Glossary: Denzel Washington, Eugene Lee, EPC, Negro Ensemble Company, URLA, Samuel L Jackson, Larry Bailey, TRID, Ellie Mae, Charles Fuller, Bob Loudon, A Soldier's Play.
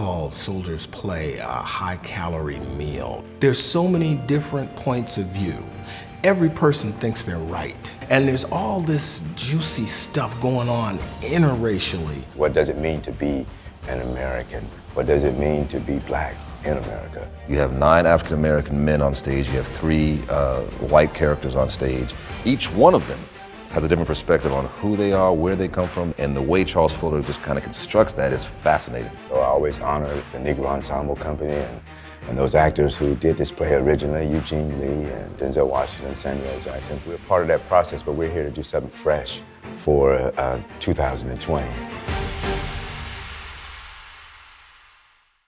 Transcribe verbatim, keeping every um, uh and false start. called Soldier's Play a high-calorie meal. There's so many different points of view. Every person thinks they're right. And there's all this juicy stuff going on interracially. What does it mean to be an American? What does it mean to be black in America? You have nine African-American men on stage. You have three uh, white characters on stage. Each one of them has a different perspective on who they are, where they come from, and the way Charles Fuller just kind of constructs that is fascinating. So I always honor the Negro Ensemble Company and, and those actors who did this play originally, Eugene Lee and Denzel Washington, Samuel L Jackson. We're part of that process, but we're here to do something fresh for uh, two thousand twenty.